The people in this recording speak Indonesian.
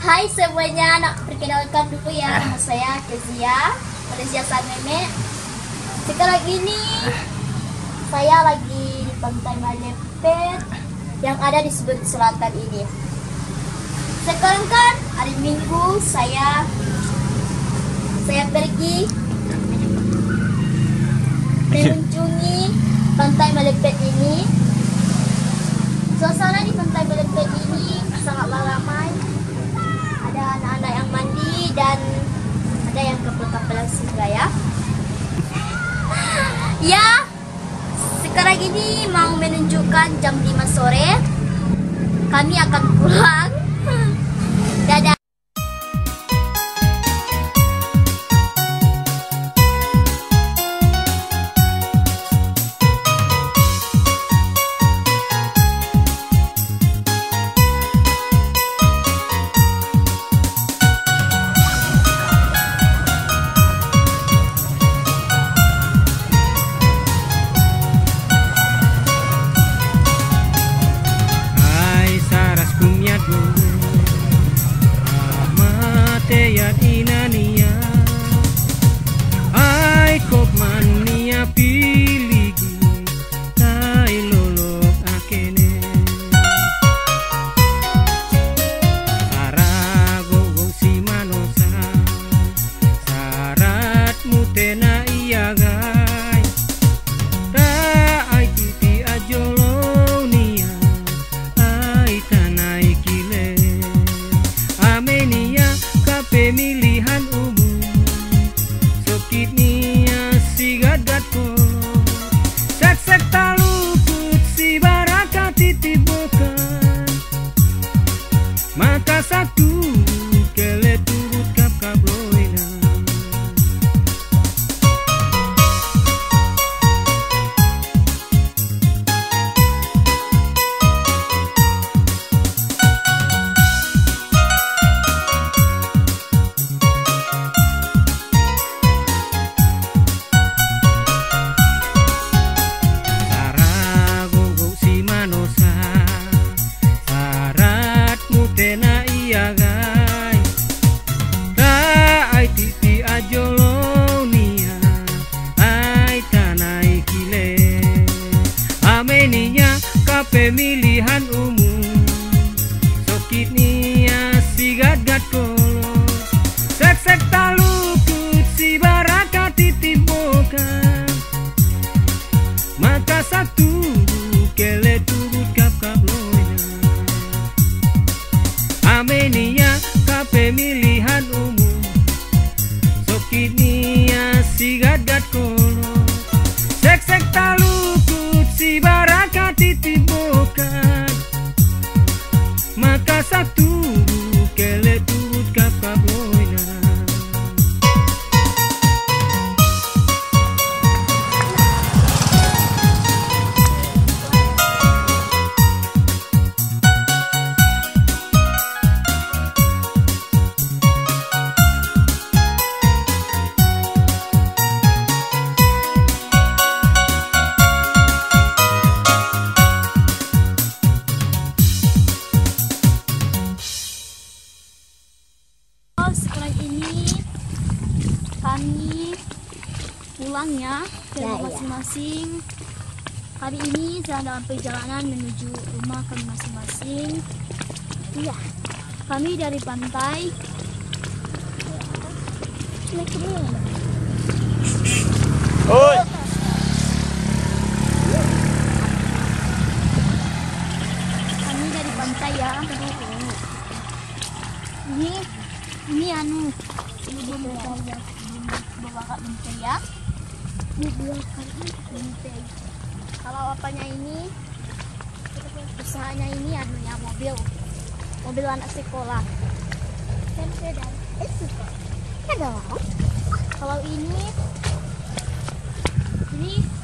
Hai semuanya, nak perkenalkan dulu ya, nama saya Kezia, Malaysia San Meme. Sekarang ini saya lagi di pantai Malepet yang ada di sebelah selatan ini. Sekarang kan hari Minggu saya pergi mengunjungi pantai Malepet ini. Suasana di pantai Malepet ini sangatlah ramai. Anak-anak yang mandi dan ada yang kepelan-kepelan juga ya. Ya, sekarang ini mau menunjukkan jam 5 sore. Kami akan pulang. Dadah. Pemilihan umum sokitnya si gadgatku sek-sek talukut si baraka titip bukan maka satu kele turut kapkabloina pemilihan umum sokit nia si gadgat kolo sek-sek talukut si baraka titip bokan maka satu kele turut kap-kap loina amenia ka pemilihan umum sokit nia si gadgat kolo sek-sek talukut si baraka titip maka satu kele turut kapkabloina. Sekarang ini kami pulang ya ke masing-masing. Kali ini sedang dalam perjalanan menuju rumah kami masing-masing. Iya, kami dari pantai. Oi. Kami dari pantai ya. Ini berbakar mentega ya. Ini berbakar mentega. Kalau apanya ini, usahanya ini anunya mobil anak sekolah. Kan sedang sekolah. Kalau ini